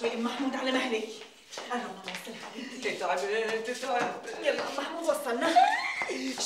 شوي أم محمود على مهلك. أنا ما وصلت. تتعب. يلا أم محمود وصلنا.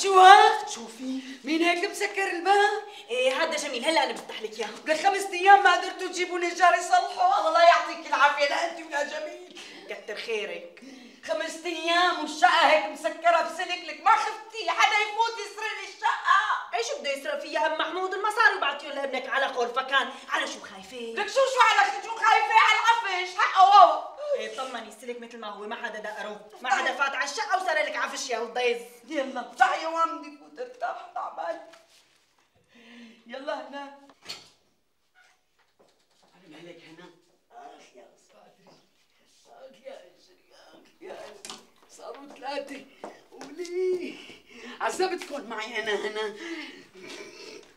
شو ها؟ شوفي مين هيك مسكر الباب؟ ايه هذا جميل، هلا انا بفتح لك اياه. لك 5 ايام ما قدرتوا تجيبوا نجار يصلحوا. الله يعطيك العافيه، لا انت ولا جميل. كتر خيرك. 5 ايام والشقه هيك مسكره بسلك، لك ما خفتي حدا يفوت يسرق لي الشقه. ايش بده يسرق فيها أم محمود؟ المصاري بعتيهم لابنك على قول فكان، على شو خايفه؟ لك شو على شو خايفه؟ على العفش حقه واو. ايه طمني السلك مثل ما هو، ما حدا دقره، ما حدا فات على الشقه وسرق لك عفش يا والضيز. يلا افتحي وام بدي فوت ارتاح تعبان. يلا هنا. على مهلك هنا. اخ يا صادري، اخ يا اجري، اخ يا اجري، صاروا 3 وليه عذبتكم معي انا هنا.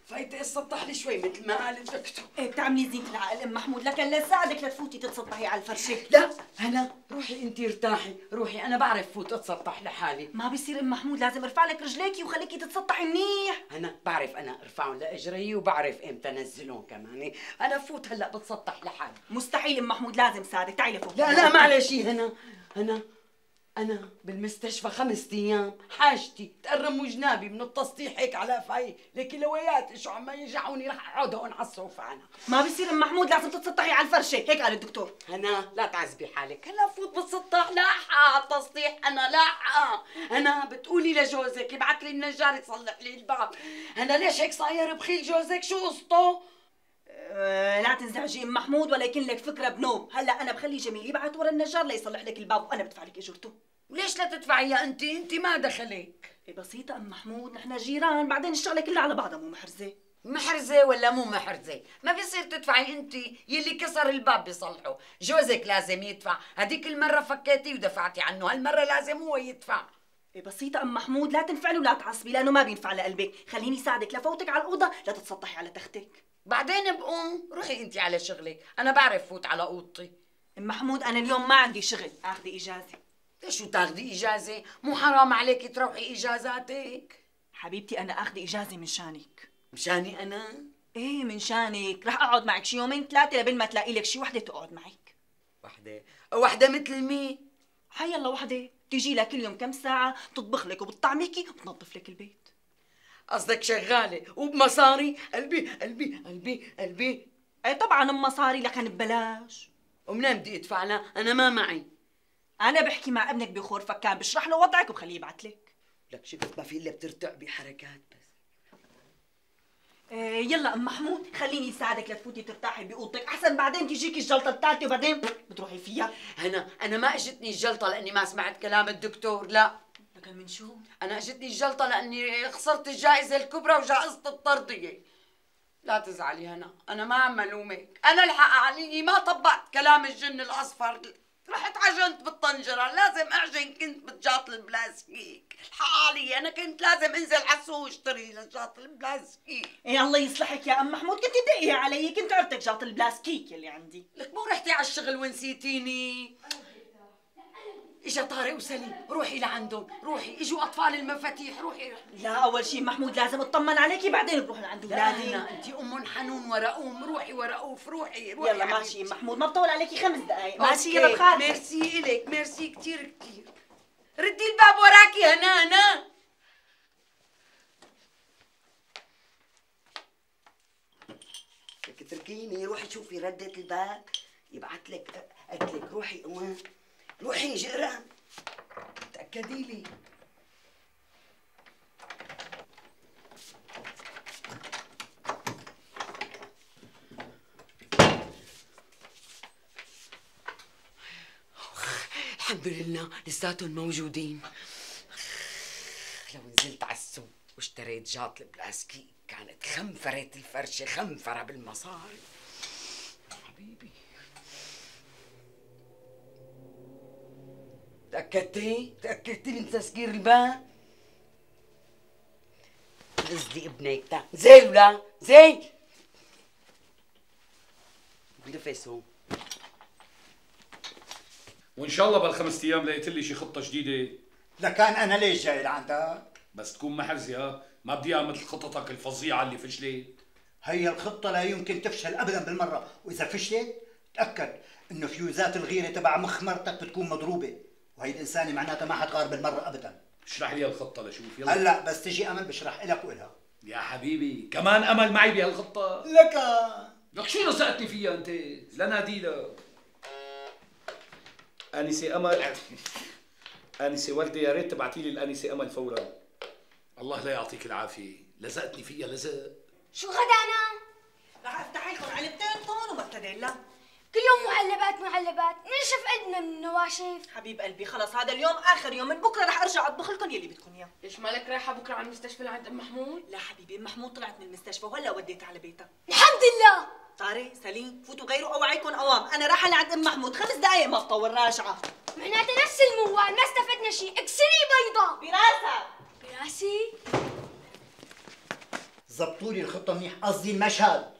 فايتة اتسطح لي شوي مثل ما قال الدكتور. ايه بتعملي زينة العقل أم محمود، لكن لا ساعدك لتفوتي تتسطحي على الفرشة. لا هلا روحي انت ارتاحي، روحي انا بعرف فوت اتسطح لحالي. ما بيصير أم محمود، لازم ارفع لك رجليكي وخليكي تتسطحي منيح. انا بعرف انا ارفعهم لاجري وبعرف امتى انزلهم كمان، انا فوت هلا بتسطح لحالي. مستحيل أم محمود، لازم ساعدك، تعي لفوق. لا لا معلش هنا، أنا بالمستشفى 5 أيام، حاجتي تقرموا جنابي من التسطيح هيك على فاي، لكن لوياتي شو عم يجعوني رح أقعد هون على الصوفة أنا. ما بصير أم محمود، لازم تتسطحي على الفرشة، هيك قال الدكتور. أنا لا تعذبي حالك، هلا فوت بتسطح لاحقة على التسطيح، أنا لاحقة. أنا بتقولي لجوزك يبعث لي النجار يصلح لي الباب. أنا ليش هيك صاير بخيل جوزك، شو قصته؟ لا تنزعجي أم محمود، ولا يكون لك فكرة بنوم. هلا أنا بخلي جميل يبعث ورا النجار ليصلح لك الباب، وأنا بدفع لك أجرته. ليش لا تدفعيها انت؟ انت ما دخلك. بسيطة أم محمود، نحن جيران، بعدين الشغلة كلها على بعضها مو محرزة. محرزة ولا مو محرزة؟ ما بيصير تدفعي انت، يلي كسر الباب بيصلحه، جوزك لازم يدفع، هديك المرة فكيتي ودفعتي عنه، هالمرة لازم هو يدفع. بسيطة أم محمود، لا تنفعلي ولا تعصبي لأنه ما بينفع لقلبك، خليني ساعدك لفوتك على الأوضة لتتسطحي على تختك. بعدين بقوم، روحي انت على شغلك، أنا بعرف فوت على أوضتي. أم محمود أنا اليوم ما عندي شغل، آخذي إجازة. شو تاخدي إجازة؟ مو حرام عليكي تروحي إجازاتك؟ حبيبتي أنا آخذ إجازة من شانك. مشاني أنا؟ إيه من شانك، رح أقعد معك شي 2 3 يوم قبل ما تلاقي لك شي وحدة تقعد معك. وحدة مثل مين؟ حيالله وحدة، بتيجي لها كل يوم كم ساعة، بتطبخ لك وبتطعميكي وبتنظف لك البيت. قصدك شغالة وبمصاري؟ قلبي قلبي قلبي قلبي. إيه طبعاً بمصاري، لكن ببلاش. ومنين بدي أدفع لها؟ أنا ما معي. أنا بحكي مع ابنك بخور فكان، بشرح له وضعك وبخليه يبعث لك. لك شفت ما في إلا بترتعبي حركات بس. يلا أم محمود خليني أساعدك لتفوتي ترتاحي بأوضتك، أحسن بعدين تجيكي الجلطة الثالثة وبعدين بتروحي فيها. أنا ما إجتني الجلطة لأني ما سمعت كلام الدكتور، لا. لكن من شو؟ أنا إجتني الجلطة لأني خسرت الجائزة الكبرى وجائزة الطردية. لا تزعلي هنا، أنا ما عم ألومك، أنا الحق علي ما طبقت كلام الجن الأصفر. رحت عجنت بالطنجرة، لازم أعجن، كنت بتجاط البلاستيك، الحق علي أنا كنت لازم أنزل على السوق أشتري لجاط البلاستيك. إيه الله يصلحك يا أم محمود، كنت تدقي علي، كنت عرفتك جاط البلاستيك اللي عندي. لك مو رحتي على الشغل ونسيتيني؟ إجا طارق وسليم، روحي لعندهم، روحي، إجوا أطفال المفاتيح، روحي. لا أول شيء محمود لازم أطمن عليكي، بعدين بروح لعند ولادي. لا أنت أم حنون ورا أم، روحي ورا أوف، روحي روحي. يلا ماشي محمود، ما بطول عليكي 5 دقايق. ماشي يلا بخالك. ميرسي إلك، ميرسي كثير كثير. ردي الباب وراكي هنا. لك اتركيني، روحي شوفي ردة الباب، يبعت لك أكلك، روحي قوم. روحي جيران تأكدي لي. الحمد لله لساتهم موجودين. لو نزلت على السوق واشتريت جاط البلاستيك كانت خنفرت الفرشة، خنفرة بالمصاري حبيبي. تأكدتي من تسكير الباب؟ نزلي ابنك، تعال نزل ولا نزل. بلفس هون. وإن شاء الله بال5 أيام لقيت لي شي خطة جديدة. لكان أنا ليش جاي لعندك؟ بس تكون محرزة، ها؟ ما بدي إياها مثل خططك الفظيعة اللي فشلت. هي الخطة لا يمكن تفشل أبداً بالمرة، وإذا فشلت تأكد إنه فيوزات الغيرة تبع مخ مرتك بتكون مضروبة، وهي الإنسانة معناتها ما حتغار بالمرة أبداً. اشرح لي الخطة لشوف يلا. هلا بس تجي أمل بشرح إلك وإلها. يا حبيبي كمان أمل معي بهالخطة؟ لك شو لصقتني فيها أنت؟ لناديلها. أنسة أمل أنسة وردة، يا ريت تبعتي لي الأنسة أمل فوراً. الله لا يعطيك العافية، لزقتني فيها لزق. شو غدا أنا؟ رح أفتح لكم علبتين طون ومرتديلا. كل يوم معلبات معلبات، نشف قدنا من النواشف. حبيب قلبي خلص هذا اليوم آخر يوم، من بكره رح أرجع أطبخ لكم يلي بدكم إياه. ليش مالك رايحة بكره على المستشفى لعند أم محمود؟ لا حبيبي أم محمود طلعت من المستشفى وهلا وديتها على بيتها. الحمد لله. طارق سليم فوتوا غيروا أوعيكم قوام، أنا رايحة لعند أم محمود 5 دقايق ما بطول راجعة. معناتها نفس الموال ما استفدنا شيء، اكسري بيضة. براسها. براسي؟ ظبطوا لي الخطة منيح، قصدي المشهد.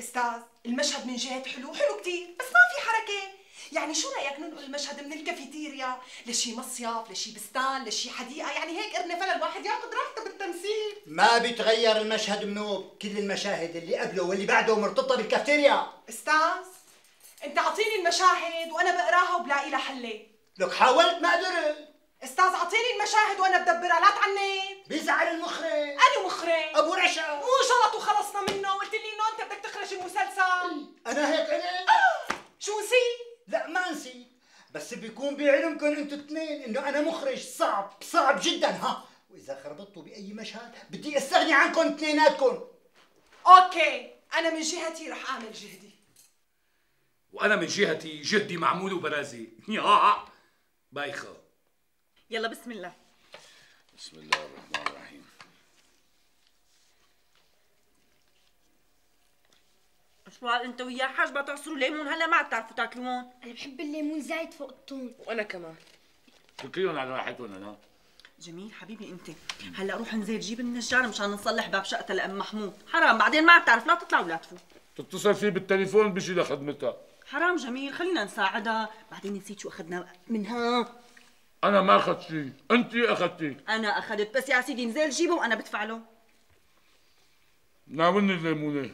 استاذ المشهد من جهة حلو حلو كتير بس ما في حركة، يعني شو رأيك ننقل المشهد من الكافيتيريا لشي مصيف لشي بستان لشي حديقة، يعني هيك قرنفلة الواحد ياخذ راحته بالتمثيل. ما بيتغير المشهد منوب، كل المشاهد اللي قبله واللي بعده مرتبطة بالكافيتيريا. استاذ انت اعطيني المشاهد وانا بقراها وبلاقي لها حلة. لك حاولت ما قدرت. استاذ اعطيني المشاهد وانا بدبرها لا تعنيت. بيزعل المخرج. انا مخرج ابو رشا مو شلط وخلصنا منه، قلت لي انه انت بدك تخرج المسلسل. انا هيك قلت؟ شو نسيت؟ لا ما نسيت، بس بيكون بعلمكم انتوا الاثنين انه انا مخرج صعب جدا، ها واذا خربطتوا باي مشهد بدي استغني عنكم اثنيناتكم. اوكي انا من جهتي رح اعمل جهدي. وانا من جهتي جهدي معمول وبرازي. يا بايخه. يلا بسم الله. بسم الله الرحمن الرحيم. شو انت ويا حاج بتعصروا ليمون هلا ما بتعرفوا تاكلون؟ انا بحب الليمون زايد فوق الطول. وانا كمان. تكليهم على راحتهم. انا جميل حبيبي انت هلا روح انزل جيب النجار مشان نصلح باب شقتها لام محمود، حرام بعدين ما بتعرف لا تطلع ولا تفوت. تتصل فيه بالتليفون بيجي لخدمتها. حرام جميل خلينا نساعدها، بعدين نسيت شو اخذنا منها. أنا ما أخذت شيء، أنتِ أخذتي. أنا أخذت بس يا سيدي نزيل جيبه وأنا بدفع له. ناولني الليمونة.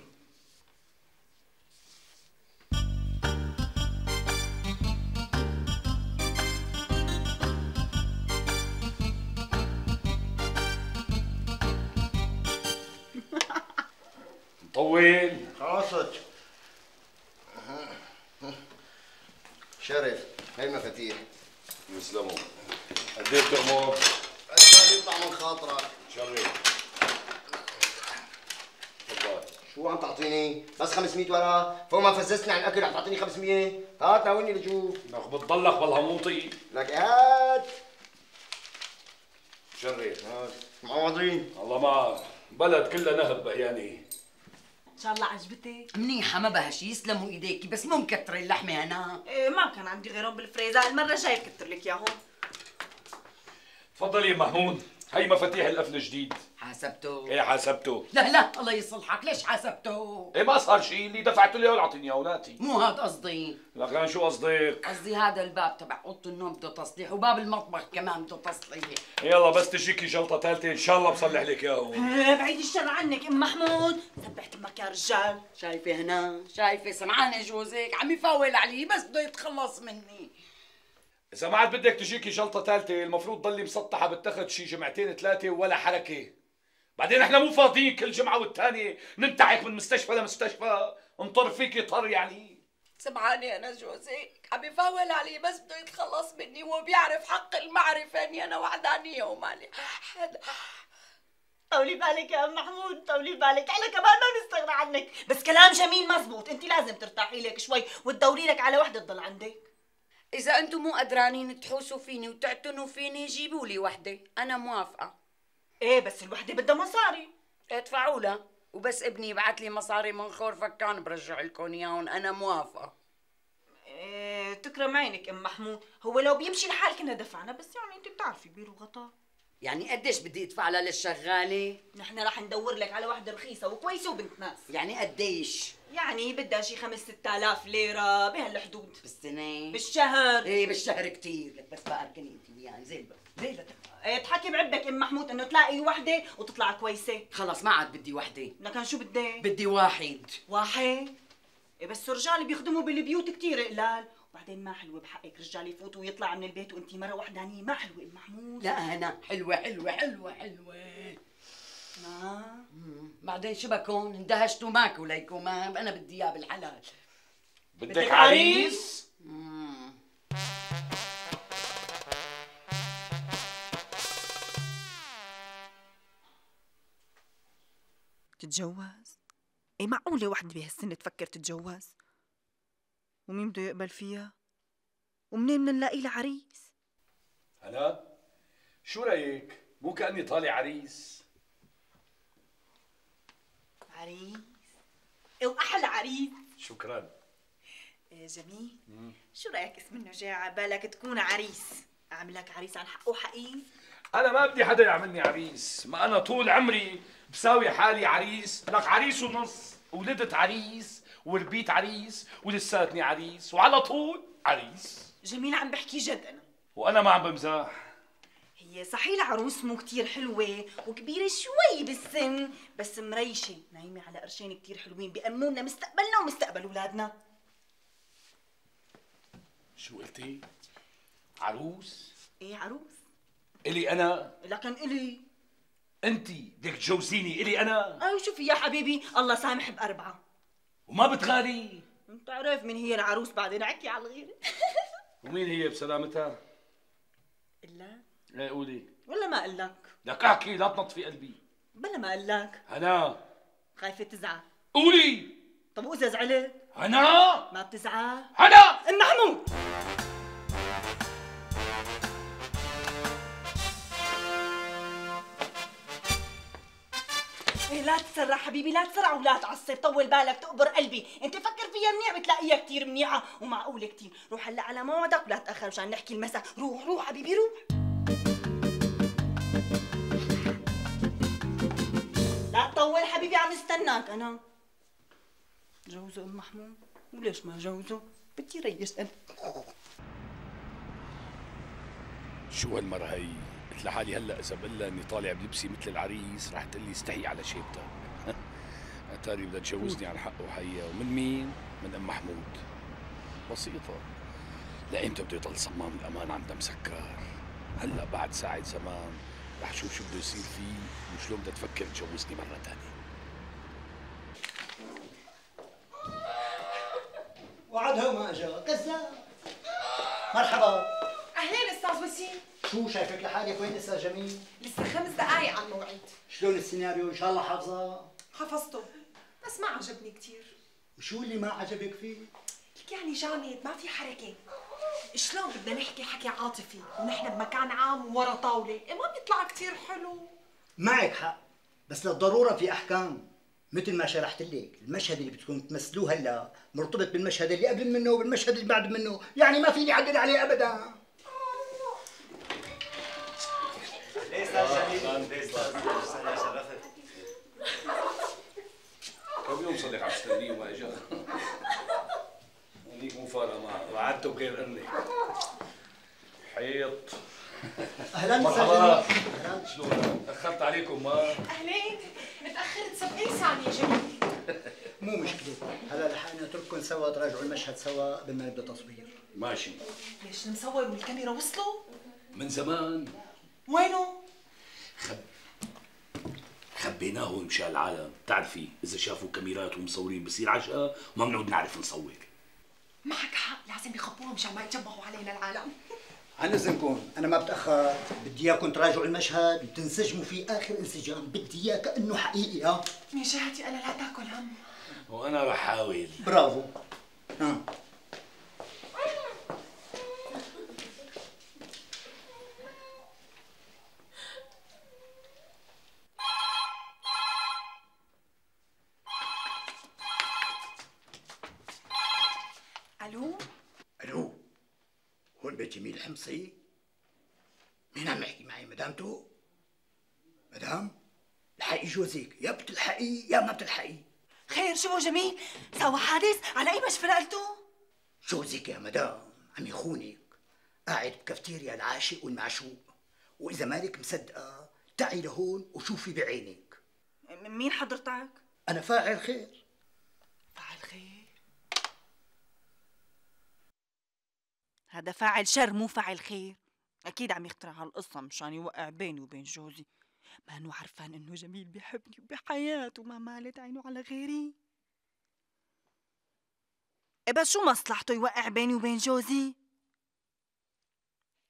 طويل. خلصت. شرف، هي مفاتيح. يسلموا. قد ايه بتأمر؟ قد ما بيطلع من خاطرك. شرف. تفضل. شو عم تعطيني؟ بس 500 ورقة؟ فوق ما فززتني عن الأكل عم تعطيني 500؟ هات ناولني لجوف. لك بتضلك بالهموطي. لك هات. شرف. هات. معوضين. الله معك. بلد كلها نهب بقياني. ان شاء الله عجبتك منيحه ما بها شيء. يسلموا ايديكي بس مو مكتره اللحمه. انا ايه ما كان عندي غيرهم بالفريزر، المره الجايه بكتر لك اياهم. تفضلي يا محمود هي مفاتيح القفل الجديد. حاسبته؟ ايه حاسبته. لا لا الله يصلحك ليش حاسبته؟ ايه ما صار شيء، اللي دفعته لي اياه اعطيني اياه ناتي. مو هذا قصدي. لك انا شو قصدك؟ قصدي هذا الباب تبع اوضه النوم بده تصليح، وباب المطبخ كمان بده تصليح. يلا بس تجيكي جلطه ثالثه ان شاء الله بصلح لك اياهم. بعيد الشر عنك ام محمود، ذبحت امك يا رجال. شايفه هنا؟ شايفه سمعانه جوزك عم يفاول علي بس بده يتخلص مني. إذا ما عاد بدك تجيكي جلطة ثالثة المفروض ضلي مسطحة بالتخت شي جمعتين ثلاثة ولا حركة. بعدين احنا مو فاضيين كل جمعة والثانية ننتعك من مستشفى لمستشفى، انطر فيكي طر يعني. سمعاني أنا جوزي عم يفاول علي بس بده يتخلص مني، وهو بيعرف حق المعرفة إني أنا وحدانية ومالي حدا. طولي بالك يا أم محمود طولي بالك، احنا كمان ما بنستغنى عنك. بس كلام جميل مزبوط، أنت لازم ترتاحي لك شوي وتدوري لك على وحدة تضل عندك. إذا أنتم مو قدرانين تحوسوا فيني وتعتنوا فيني جيبوا لي وحدة، أنا موافقة. إيه بس الوحدة بدها مصاري. ادفعوا لها، وبس ابني يبعث لي مصاري من خور فكان برجع لكم إياهم، أنا موافقة. إيه تكرم عينك أم محمود، هو لو بيمشي الحال كنا دفعنا، بس يعني أنت بتعرفي بير وغطاء. يعني قديش بدي أدفع لها للشغالة؟ نحن راح ندور لك على وحدة رخيصة وكويسة وبنت ناس. يعني قديش؟ يعني بدها شي 5 6 آلاف ليرة بهالحدود. بالسنة؟ بالشهر. ايه بالشهر كتير. لك بس بقى اركني انت وياي زي البقى. ايه تحكي بعبك ام محمود انه تلاقي وحدة وتطلع كويسة. خلص ما عاد بدي وحدة. لكن شو بدي؟ بدي واحد. واحد؟ بس الرجال بيخدموا بالبيوت كثير قلال، وبعدين ما حلوه بحقك رجال يفوت ويطلع من البيت وانتي مره وحدانيه، ما حلوه ام محمود. لا انا حلوه حلوه حلوه حلوه. بعدين شو بكون؟ اندهشتوا معك وليكم، انا بدي اياه بالحلال. بدك عريس؟ تتجوز؟ ايه معقولة وحدة بهالسنة تفكر تتجوز؟ ومين بده يقبل فيها؟ ومنين بدنا نلاقي لها عريس؟ هلا شو رأيك؟ مو كأني طالع عريس. عريس؟ ايه وأحلى عريس. شكرا. إيه جميل، شو رأيك اسم النجاعة؟ بالك تكون عريس، أعمل لك عريس عن حقه حقيقي؟ أنا ما بدي حدا يعملني عريس، ما أنا طول عمري بساوي حالي عريس، لك عريس ونص، ولدت عريس وربيت عريس ولساتني عريس وعلى طول عريس. جميل عم بحكي جد أنا، وأنا ما عم بمزح. هي صحيح العروس مو كتير حلوة وكبيرة شوي بالسن، بس مريشة نايمة على قرشين كتير حلوين بيأمنونا مستقبلنا ومستقبل أولادنا. شو قلتي؟ عروس؟ ايه عروس؟ الي انا؟ لكن الي انتي بدك تجوزيني الي انا؟ اي شوفي يا حبيبي الله سامح باربعه. وما بتغاري؟ بتعرف من هي العروس بعدين عكي على الغيره. ومين هي بسلامتها؟ الا؟ ايه قولي. ولا ما اقول لك؟ لك احكي لا تنطفي قلبي. بلا ما اقول لك. هنا؟ خايفه تزعل. قولي. طب واذا زعلت؟ هنا؟ ما بتزعل؟ هنا؟ ام محمود. إيه لا تسرع حبيبي، لا تسرع ولا تعصب، طول بالك تقبر قلبي، أنت فكر فيها منيح بتلاقيها كثير منيعة ومعقولة كثير، روح هلا على موعدك ولا تأخر مشان نحكي المساء، روح روح حبيبي روح. لا تطول حبيبي عم استناك أنا. جوزه أم محمود، وليش ما جوزه؟ بدي ريش أنا. شو هالمرة هي؟ قلت لحالي هلا إذا بقلها إني طالع بلبسي مثل العريس رح تقلي استحي على شيبتك. أتاري بدها تجوزني عن حقه حقيقة، ومن مين؟ من أم محمود. بسيطة. لإمتى بده يضل صمام الأمان عندها مسكر؟ هلا بعد ساعة زمان رح شوف شو بده يصير فيه وشلون بدها تفكر تجوزني مرة ثانية. وعدها وما اجا، كذاب. مرحبا. اهلين استاذ وسيم. شو شايفك لحالك؟ وين لسه جميل؟ لسه 5 دقايق على الموعد. شلون السيناريو ان شاء الله حافظه؟ حفظته بس ما عجبني كثير. وشو اللي ما عجبك فيه؟ لك يعني جامد ما في حركه. شلون بدنا نحكي حكي عاطفي ونحن بمكان عام ورا طاوله؟ ما بيطلع كثير حلو. معك حق بس للضروره في احكام. مثل ما شرحت لك المشهد اللي بدكم تمثلوه هلا مرتبط بالمشهد اللي قبل منه وبالمشهد اللي بعد منه، يعني ما فيني اعدل عليه ابدا. ليش انا شرفت. كم يوم صار لك عم تستنيه وما اجى. وليك مو فارقه معه، وعدته بغير اني حيط. اهلا وسهلا. شلونك؟ تاخرت عليكم ما؟ اهلين. تأخرت 70 ثانية جميل. مو مشكلة، هلا رح أنا أترككم سوا تراجعوا المشهد سوا بدنا نبدأ تصوير. ماشي. ليش المصور والكاميرا وصلوا؟ من زمان. وينه؟ خبيناه مشان العالم، بتعرفي إذا شافوا كاميرات ومصورين بصير عجقة وما بنعود نعرف نصور. معك حق، لازم يخبوهم مشان ما يتجمعوا علينا العالم. عن اذنكم انا ما بتاخر، بدي اياكم تراجعوا المشهد وتنسجموا فيه اخر انسجام، بدي اياه كانه حقيقي. من جهتي انا لا تاكل هم وانا رح احاول. برافو. جميل حمصي، مين عم يحكي معي؟ مدامته؟ مدام؟ الحقي جوزك، يا بتلحقي يا ما بتلحقي. خير شو جميل؟ سوى حادث؟ على أي مشفى قلتوا؟ جوزك يا مدام عم يخونك، قاعد بكافتيريا العاشق والمعشوق، وإذا مالك مصدقة تعي لهون وشوفي بعينك. مين حضرتك؟ أنا فاعل خير. فاعل خير؟ هذا فاعل شر مو فاعل خير، اكيد عم يخترع هالقصه مشان يوقع بيني وبين جوزي. ما انه عرفان انه جميل بيحبني وبحياته ما مالت عينه على غيري. إيه بس شو مصلحته يوقع بيني وبين جوزي؟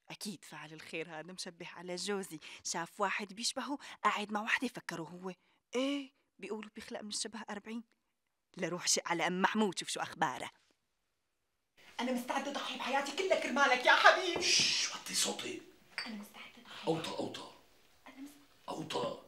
اكيد فاعل الخير هذا مشبه على جوزي، شاف واحد بيشبهه قاعد مع وحده فكره هو ايه، بيقولوا بيخلق من الشبه 40. لروح شق على ام محمود شوف شو اخباره. انا مستعده اضحي بحياتي كلها كرمالك يا حبيبي. شش وطي صوتي. انا مستعده اضحي. اوطى اوطى. انا مستعده اوطى.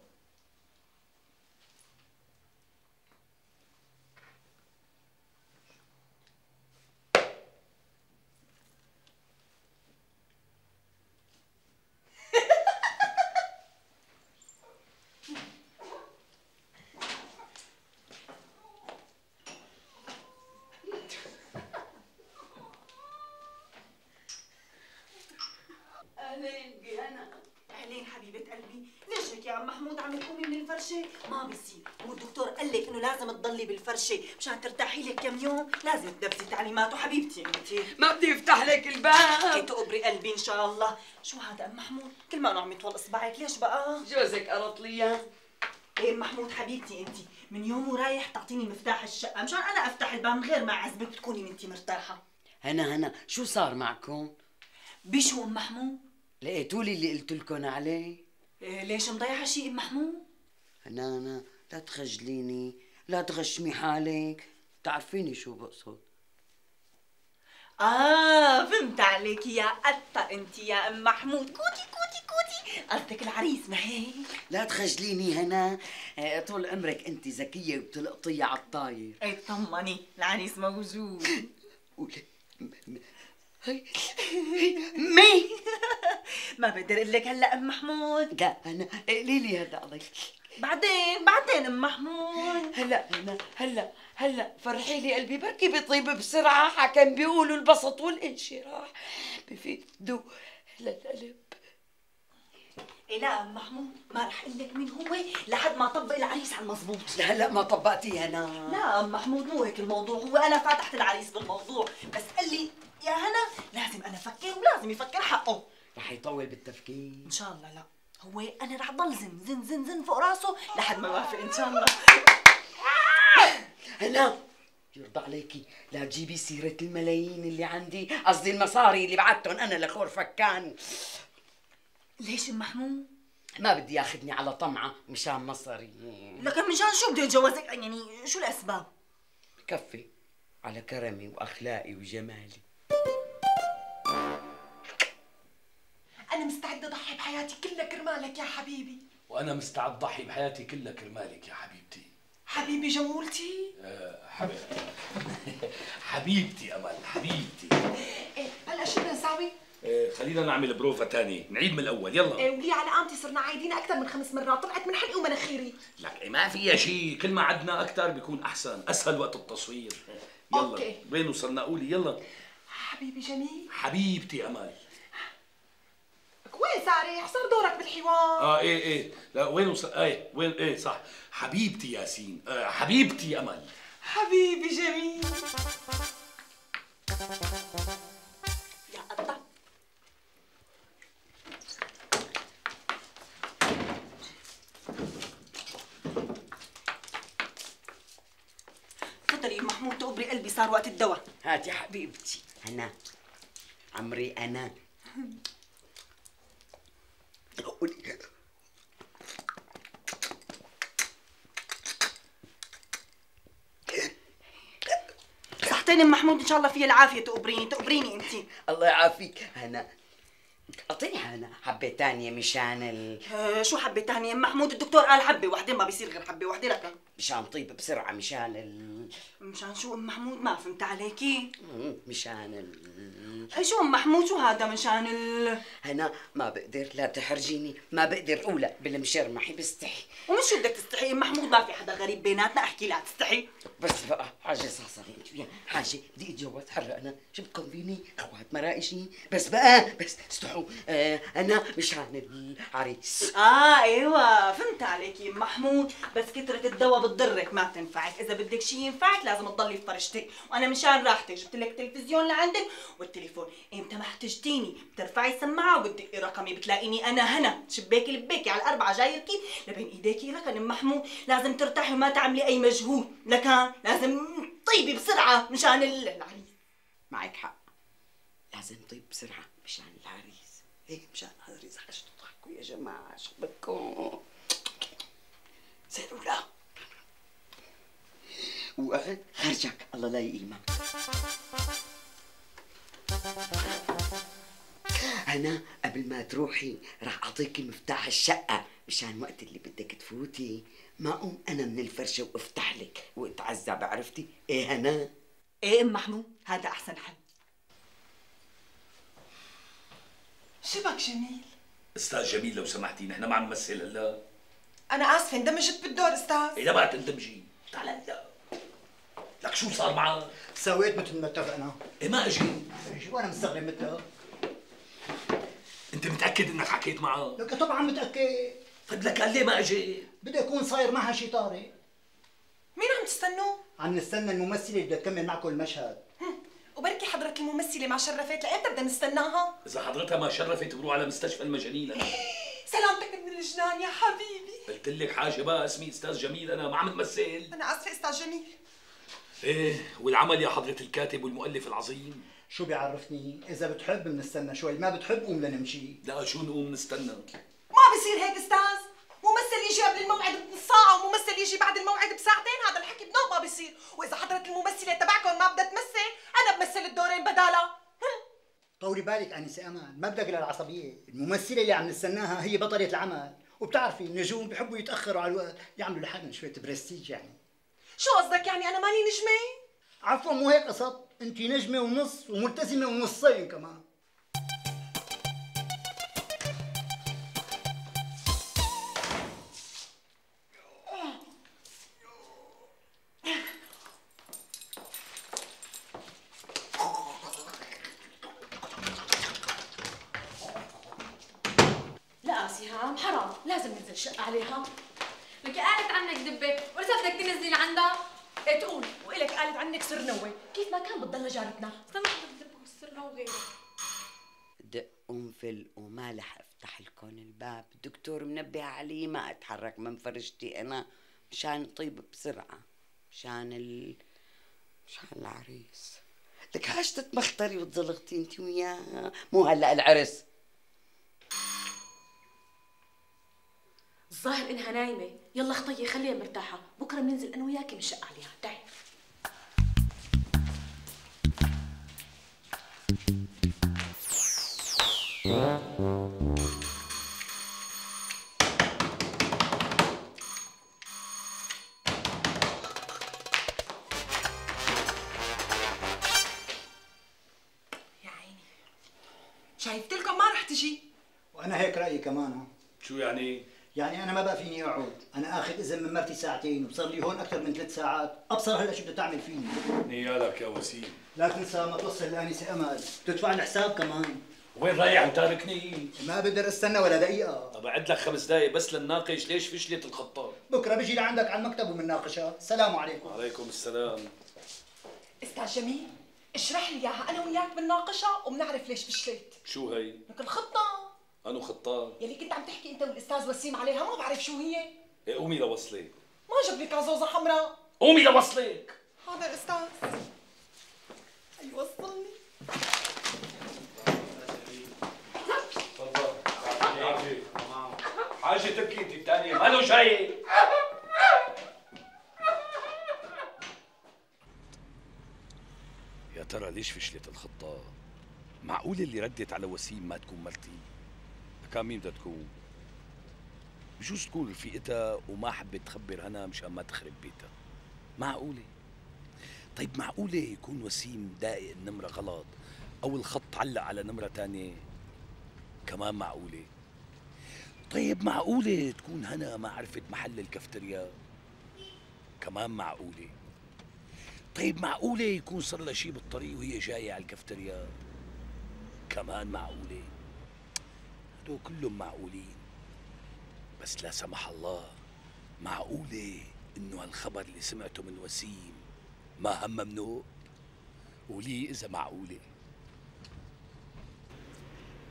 ما بيصير، والدكتور قال لك انه لازم تضلي بالفرشه مشان ترتاحي لك كم يوم، لازم تنفذي تعليماته حبيبتي انتي. ما بدي افتح لك الباب. كنت اقبري قلبي ان شاء الله. شو هذا ام محمود؟ كل ما انه عم يطول اصبعك ليش بقى؟ جوزك قرط لي اياه. ايه ام محمود حبيبتي انتي، من يوم ورايح تعطيني مفتاح الشقه مشان انا افتح الباب من غير ما اعذبك وتكوني انتي مرتاحه. هنا شو صار معكم؟ بشو ام محمود؟ لقيتوا لي اللي قلت لكم عليه؟ إيه ليش مضيعه شيء ام محمود؟ هنا لا تخجليني، لا تغشمي حالك، تعرفيني شو بقصد. فهمت عليك يا قطة انت يا ام محمود، كوتي كوتي كوتي، قصدك العريس ما هيك؟ لا تخجليني هنا، طول عمرك انت ذكية وبتلقطيها على الطاير. اي طمني، العريس موجود. قولي هي مي ما بقدر اقول لك هلا ام محمود. لا انا قولي لي هذا قضيك. بعدين ام محمود. هلا فرحي لي قلبي، بركي بيطيب بسرعه، حكم بيقولوا البسط والانشراح بفيدوا للقلب. إيه لا ام محمود ما رح اقول لك مين هو لحد ما طبق العريس على المضبوط. هلا ما طبقتيه انا. لا ام محمود مو هيك الموضوع، هو انا فاتحت العريس بالموضوع بس قال لي يا هنا لازم انا افكر ولازم يفكر حقه. رح يطول بالتفكير؟ ان شاء الله لا، هو انا رح ضل زن زن زن زن فوق راسه لحد ما يوافق ان شاء الله. هلا يرضى عليكي لا تجيبي سيره الملايين اللي عندي، قصدي المصاري اللي بعتهم انا لخور فكان. ليش ام محمود؟ ما بدي ياخذني على طمعه مشان مصاري. لكن مشان شو بدي اتجوزك؟ يعني شو الاسباب؟ بكفي على كرمي واخلاقي وجمالي. أنا مستعدة أضحي بحياتي كلها كرمالك يا حبيبي. وأنا مستعد أضحي بحياتي كلها كرمالك يا حبيبتي. حبيبي جمولتي؟ حبيبتي حبيبتي أمل حبيبتي. إيه هلا شو بدنا نساوي؟ خلينا نعمل بروفة ثانية، نعيد من الأول يلا. إيه ولي على قامتي صرنا عايدين أكثر من 5 مرات، طلعت من حلقي ومناخيري. لك إيه ما فيها شيء، كل ما عدنا أكثر بيكون أحسن، أسهل وقت التصوير. يلا أوكي. وين وصلنا قولي يلا. حبيبي جميل. حبيبتي أمل. وين صارح؟ صار دورك بالحوار. ايه لا وين وصل؟ ايه وين ايه صح. حبيبتي ياسين. حبيبتي امل. حبيبي جميل. يا قطة تفضلي يا محمود تقبري قلبي صار وقت الدواء. هاتي حبيبتي. انا عمري انا صحتين ام محمود ان شاء الله فيها العافيه. تقبريني انتي. الله يعافيك. هنا اعطيني هنا حبه ثانيه مشان شو حبه ثانيه ام محمود؟ الدكتور قال حبه وحده، ما بيصير غير حبه وحده. لك مشان طيب بسرعه مشان مشان شو ام محمود؟ ما فهمت عليكي. مشان اي شو ام محمود؟ شو هذا مشان هنا ما بقدر، لا تحرجيني ما بقدر اولى بالمشرمحي بستحي. ومن شو بدك تستحي ام محمود؟ ما في حدا غريب بيناتنا احكي لها تستحي. بس بقى حاجه صار صغيره، حاجه بدي اتجوز حرة انا، شو بدكم فيني؟ خوات مرائي شيء بس بقى بس استحوا. انا مشان العريس. ايوه فهمت عليكي ام محمود، بس كثرة الدواء بتضرك ما بتنفعك، إذا بدك شيء ينفعك لازم تضلي بطرشتك، وأنا مشان راحتك جبت لك تلفزيون لعندك والتليفون، إمتى ما احتجتيني بترفعي السماعة وبتدقي رقمي بتلاقيني أنا هنا شباكي لباكي على الأربعة جاي ركيب لبين إيديكي ركن أم محمود، لازم ترتاحي وما تعملي أي مجهود، لكان لازم طيبي بسرعة مشان العريس. معك حق، لازم طيب بسرعة مشان العريس، هيك مشان العريس. عشان تضحكوا يا جماعة، شو بدكم؟ سألوا لا وقعد خرجك الله لا يقيمك. أنا قبل ما تروحي راح أعطيكي مفتاح الشقة مشان وقت اللي بدك تفوتي ما قوم أنا من الفرشة وأفتح لك وأتعذب، عرفتي؟ إيه أنا؟ إيه أم محمود، هذا أحسن حل. شبك جميل؟ أستاذ جميل لو سمحتي نحن ما عم نمثل هلا. أنا آسفة اندمجت بالدور أستاذ. إيه لا بقى تندمجي، تعال هلا. لك شو صار معك؟ سويت مثل ما اتفقنا. إيه ما أجي. وأنا مستغرب مثلك. أنت متأكد إنك حكيت معه؟ لك طبعا متأكد. طيب لك قال ليه ما أجي؟ بده يكون صاير معها شي طارق. مين عم تستنوا؟ عم نستنى الممثلة اللي بدها تكمل معكم المشهد. وبركي حضرة الممثلة ما شرفت، لأمتى بدنا نستناها؟ إذا حضرتها ما شرفت بروح على مستشفى المجانين. سلامتك من الجنان يا حبيبي. قلت لك حاجة بقى، اسمي أستاذ جميل أنا ما عم بمثل. أنا آسفة أستاذ جميل. إيه والعمل يا حضرة الكاتب والمؤلف العظيم. شو بيعرفني؟ إذا بتحب بنستنى شوي، ما بتحب قوم لنمشي. لا شو نقوم نستنى؟ ما بصير هيك أستاذ، ممثل يجي قبل الموعد بنص ساعة وممثل يجي بعد الموعد بساعتين، هذا الحكي بنوب ما بصير، وإذا حضرة الممثلة تبعكم ما بدها تمثل، أنا بمثل الدورين بدالها. طولي بالك أنسة أمل، ما بدك للعصبية، الممثلة اللي عم نستناها هي بطلة العمل، وبتعرفي النجوم بحبوا يتأخروا على الوقت، يعملوا لحالهم شوية برستيج يعني. شو قصدك يعني أنا مالي نجمة؟ عفوا مو هيك قصدت، أنت نجمة ونص وملتزمة ونصين كمان. لا سهام حرام، لازم ننزل شقة عليها. لك قالت عنك دبة، وإذا بدك تنزلي لعندها تقول، وإلك قالت عنك سرنوة، كيف ما كان بتضلها جارتنا. سمحت الدبة والسرنوة وغيرها. دق أنفل وما لح أفتح لكم الباب، دكتور منبه علي ما أتحرك من فرشتي أنا مشان طيب بسرعة، مشان العريس. لك هاش تتمختري وتزلغتي أنت وياها، مو هلا العرس. الظاهر انها نايمة، يلا اخطيي خليها مرتاحة، بكرة بننزل انا وياكي بنشق عليها، تعي. يا عيني شايفت لكم ما رح تجي، وانا هيك رأيي كمان. شو يعني؟ يعني أنا ما بقى فيني أقعد، أنا آخذ إذن من مرتي ساعتين وصار لي هون أكثر من 3 ساعات، أبصر هلا شو بدها تعمل فيني. نيالك يا وسيم. لا تنسى ما توصل الآنسة أمل، بتدفع الحساب كمان. وين رايح وتاركني؟ ما بقدر أستنى ولا دقيقة. طب أعد لك 5 دقايق بس لنناقش ليش فشلت الخطاب. بكرة بجي لعندك على المكتب وبنناقشها، السلام عليكم. وعليكم السلام. أستاذ جميل، اشرح لي إياها، أنا وياك بنناقشها وبنعرف ليش فشلت. شو هي؟ لك الخطة. أنا خطاب يلي كنت عم تحكي أنت والأستاذ وسيم عليها ما بعرف شو هي. إيه قومي لوصلك. ما جاب لك عزوزة حمراء. قومي لوصلك. هذا الأستاذ يوصلني. تفضل حاجة تبكي أنت الثانية ما له شيء. يا ترى ليش فشلت الخطة؟ معقول اللي ردت على وسيم ما تكون مرتي؟ كان مين بدها تكون؟ بجوز تكون رفيقتها وما حبت تخبر هنا مشان ما تخرب بيتها. معقولة؟ طيب معقولة يكون وسيم داقق النمرة غلط أو الخط علق على نمرة تانية؟ كمان معقولة؟ طيب معقولة تكون هنا ما عرفت محل الكافتيريا؟ كمان معقولة؟ طيب معقولة يكون صار لها شي بالطريق وهي جاية على الكافتيريا؟ كمان معقولة؟ هدول كلهم معقولين، بس لا سمح الله معقولة إنه هالخبر اللي سمعته من وسيم ما هم منه؟ قولي إذا معقولة.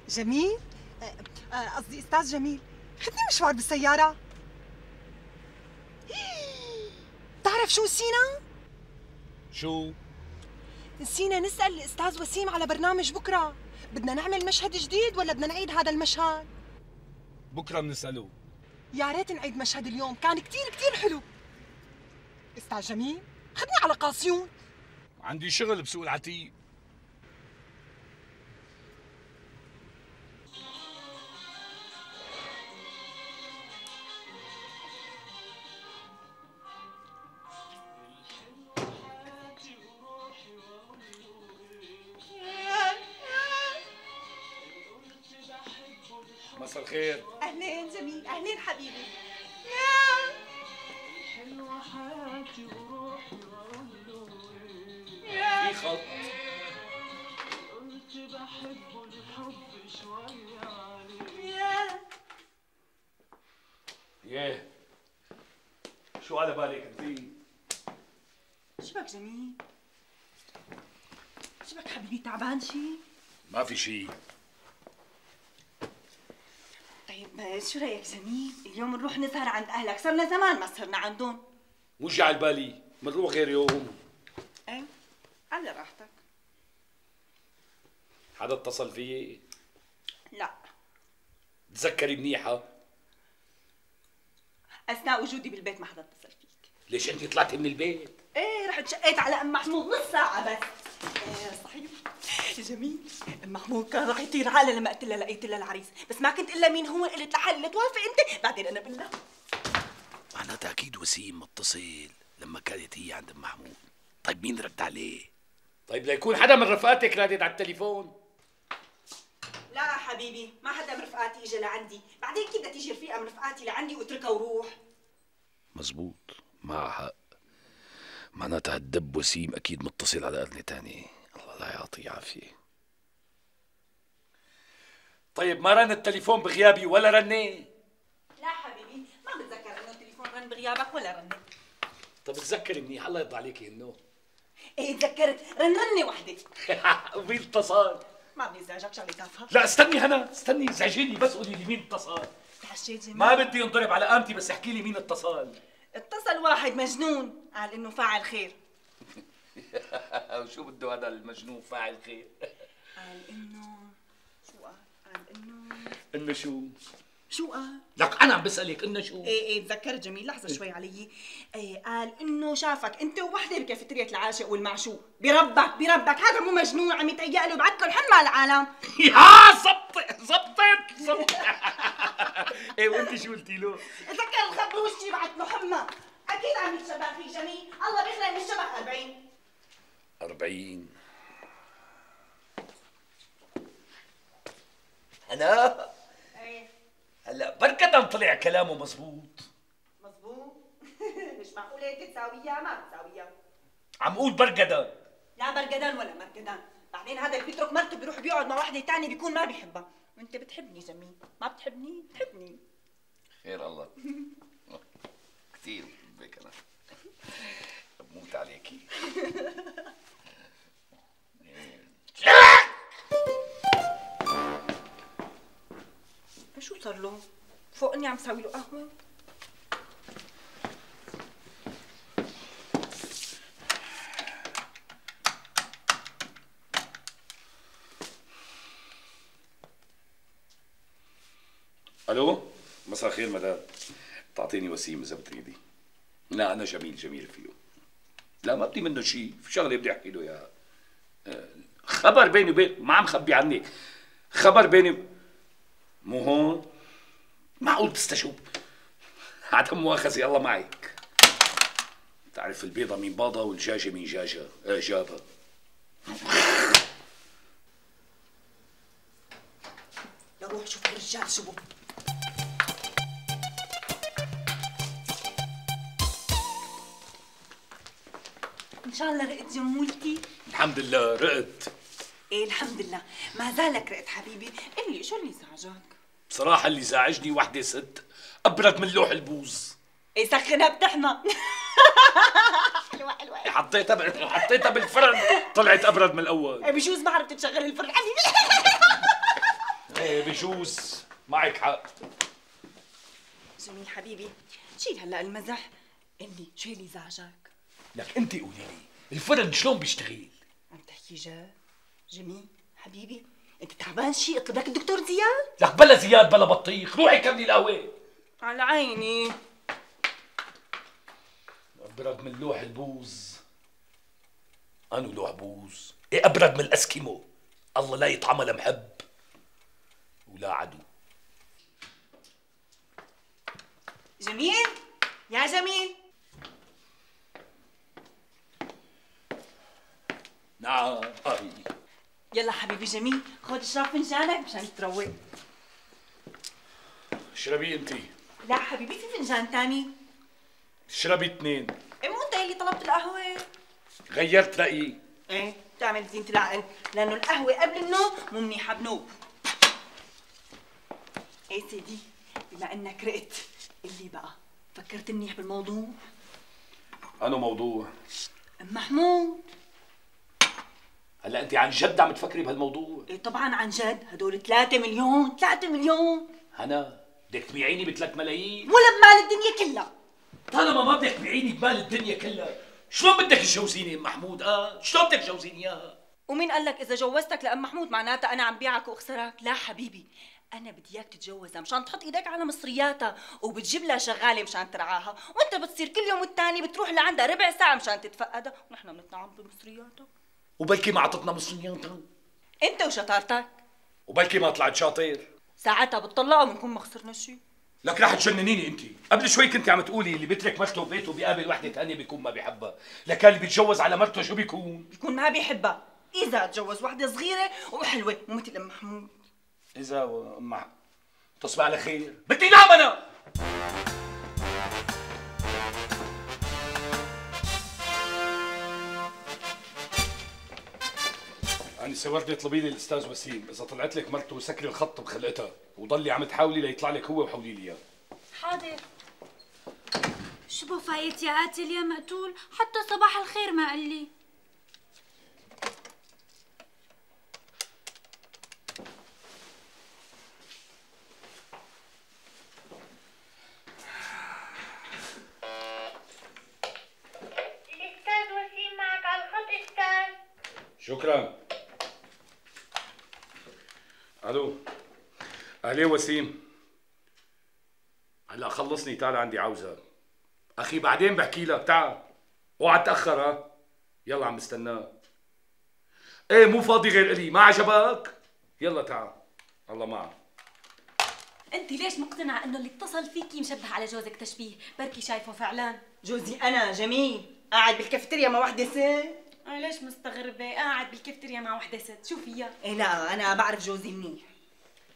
جميل؟ قصدي أستاذ جميل، خدني مشوار بالسيارة. بتعرف شو نسينا؟ شو؟ نسينا نسأل الأستاذ وسيم على برنامج بكرة، بدنا نعمل مشهد جديد ولا بدنا نعيد هذا المشهد؟ بكرة بنسأله. يا ريت نعيد مشهد اليوم، كان كتير كتير حلو. أستاذ جميل، خدني على قاسيون. عندي شغل بسوق العتيق. مساء الخير. اهلين جميل. اهلين حبيبي. حلوه حياتي وروحي في خط. قلت بحبه الحب شويه عليه. ياه شو على بالك انتي؟ شبك جميل؟ شبك حبيبي، تعبان شي؟ ما في شي. طيب شو رايك جميل؟ اليوم نروح نسهر عند اهلك، صرنا زمان ما سهرنا عندهم. مش على بالي، بنروح غير يوم. ايه؟ على راحتك. حدا اتصل فيي؟ لا. تذكري منيحة؟ اثناء وجودي بالبيت ما حدا اتصل فيك. ليش انت طلعتي من البيت؟ ايه رحت شقيت على ام محمود نص ساعة بس. ايه صحيح. جميل، أم محمود كان راح يطير على لما قلت لها لقيت لها العريس، بس ما كنت إلا مين هو، قلت لحالي لا توافق أنت، بعدين أنا بالله معناتها أكيد وسيم متصل لما كانت هي عند أم محمود. طيب مين رد عليه؟ طيب ليكون حدا من رفقاتك رادد على التليفون. لا حبيبي، ما حدا من رفقاتي إجا لعندي، بعدين كيف بدها تيجي رفيقة من رفقاتي لعندي وأتركها وروح؟ مزبوط، معها حق. معناتها الدب وسيم أكيد متصل على أذنة تانية. الله يعطيه عافية. طيب ما رن التليفون بغيابي ولا رني؟ لا حبيبي، ما بتذكر انه التليفون رن بغيابك ولا رني. طب تذكري منيح، الله يرضى عليكي انه. ايه تذكرت، رني وحدة. ومين اتصل؟ ما بيزعجك شغلة تافهة؟ لا استني انا، استني ازعجيني، بس قولي لي مين اتصل. تحشيت جميل؟ ما بدي انضرب على قامتي، بس احكي لي مين اتصل. اتصل واحد مجنون، قال انه فاعل خير. وشو بده هذا المجنون فاعل خير؟ قال انه شو قال؟ قال انه شو قال؟ لك انا عم بسالك انه شو؟ ايه ايه تذكرت جميل، لحظه شوي علي. ايه قال انه شافك انت ووحده بكافيتريا العاشق والمعشوق، بربك بربك هذا مو مجنون، عم يتهيأ له، بعت له الحمى على العالم. يا زبطت. ايه وانت شو قلتي له؟ تذكر الخبروشي بعت له حمى، اكيد عم يتشبه فيه جميل، الله بيخلق من الشبه 40. أنا؟ إيه هلا بركة طلع كلامه مزبوط. مزبوط؟ مش معقولة هيك تساويها، ما بتساويها. عم قول بركدان. لا بركدان ولا مركدان، بعدين هذا اللي بيترك مرته بيروح بيقعد مع وحدة ثانية بيكون ما بيحبها، وأنت بتحبني جميل، ما بتحبني؟ بتحبني. خير الله. كثير بحبك أنا. بموت عليكي. شو صار له؟ فوق اني عم ساوي له قهوه. الو، مساء الخير مدام. تعطيني وسيم اذا بتريدي. لا انا جميل، جميل فيه. لا ما بدي منه شيء، في شغله بدي احكي له اياها. خبر بيني وبينك، ما عم خبي عنك. خبر بيني، مو هون؟ معقول تستشوب؟ عدم مؤاخذة، الله معك. تعرف البيضة من باضة والجاجة من جاجة، جابة. يا روح شوف الرجال شو بو. ان شاء الله رقت جمولتي. الحمد لله رقت. ايه الحمد لله، ما زالك رقت حبيبي، قل لي شو اللي زعجك؟ بصراحة اللي زعجني وحدة ست أبرد من لوح البوز. يسخنها بتحمى. حلوه حلوه. حطيتها بالفرن طلعت ابرد من الاول. بجوز ما عرفت تشغل الفرن. ايه بجوز معك حق. جميل حبيبي شيل هلا المزح، اني شو اللي زعجك؟ لك انت قولي لي الفرن شلون بيشتغل؟ عم تحكي جميل حبيبي انت تعبان شيء؟ اطلبك الدكتور زياد؟ لك بلا زياد بلا بطيخ، روحي كملي القهوه. على عيني. ابرد من لوح البوز. انو لوح بوز؟ ايه ابرد من الاسكيمو. الله لا يطعمها لا محب ولا عدو. جميل؟ يا جميل؟ نعم. يلا حبيبي جميل خذ اشرب فنجانك مشان تروق. اشربي انت. لا حبيبي في فنجان ثاني. اشربي اثنين. ايه مو انت اللي طلبت القهوه؟ غيرت رايي. ايه بتعمل زينه العقل لانه القهوه قبل النوم مو منيحه بنوب. ايه سيدي بما انك رقت اللي بقى فكرت منيح بالموضوع؟ انو موضوع؟ ام محمود. هلا انت عن جد عم تفكري بهالموضوع؟ ايه طبعا عن جد، هدول 3 مليون 3 مليون. هنا بدك تبيعيني ب3 ملايين؟ ولا بمال الدنيا كلها. طالما ما بدك تبيعيني بمال الدنيا كلها، شلون بدك تجوزيني ام محمود؟ شلون بدك تجوزيني اياها؟ ومين قال لك اذا جوزتك لام محمود معناتها انا عم بيعك واخسرك؟ لا حبيبي، انا بدي اياك تتجوزها مشان تحط ايدك على مصرياتها وبتجيب لها شغاله مشان ترعاها، وانت بتصير كل يوم والثاني بتروح لعندها ربع ساعه مشان تتفقدها، ونحن بنتنعم بمصرياتها. وبلكي ما عطتنا مصرياتها. انت وشطارتك. وبلكي ما طلعت شاطر. ساعتها بتطلقها وبنكون ما خسرنا شيء. لك راح تجننيني انت، قبل شوي كنت عم تقولي اللي بيترك مرته ببيته وبيقابل وحده ثانيه بيكون ما بيحبها، لكن اللي بيتجوز على مرته شو بيكون؟ بيكون ما بيحبها، إذا تجوز وحده صغيرة وحلوة مو مثل أم محمود. إذا أم تصبح على خير، بدي نام أنا. أنسة وردة اطلبي لي الأستاذ وسيم، إذا طلعت لك مرته سكري الخط بخلقتها، وضلي عم تحاولي ليطلع لك هو وحولي لي إياه. حاضر. شو بفايت يا قاتل يا مقتول، حتى صباح الخير ما قال لي. الأستاذ وسيم معك على الخط أستاذ. شكراً. الو. اهلين وسيم. هلا خلصني تعال عندي عاوزك. اخي بعدين بحكي لك تعال. اوعى تاخر ها. يلا عم بستناك. ايه مو فاضي غير الي، ما عجبك؟ يلا تعال. الله معك. انت ليش مقتنعه انه اللي اتصل فيكي مشبه على جوزك تشبيه؟ بركي شايفه فعلا. جوزي انا جميل قاعد بالكافتيريا مع وحده ست. أنا ليش مستغربة؟ قاعد بالكافتيريا مع وحدة ست، شو فيها؟ إيه لا أنا بعرف جوزي منيح.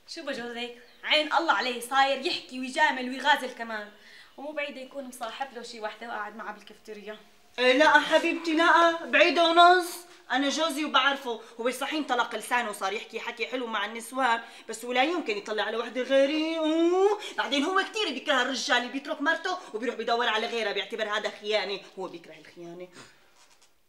شو بجوزك؟ عين الله عليه صاير يحكي ويجامل ويغازل كمان، ومو بعيدة يكون مصاحب له شي وحدة وقاعد معها بالكافتيريا. إيه لا حبيبتي لا، بعيدة ونص، أنا جوزي وبعرفه، هو صحيح طلق لسانه وصار يحكي حكي حلو مع النسوان، بس ولا يمكن يطلع على وحدة غيري، بعدين هو كثير بيكره الرجال اللي بيترك مرته وبيروح بيدور على غيرها، بيعتبر هذا خيانة، هو بيكره الخيانة.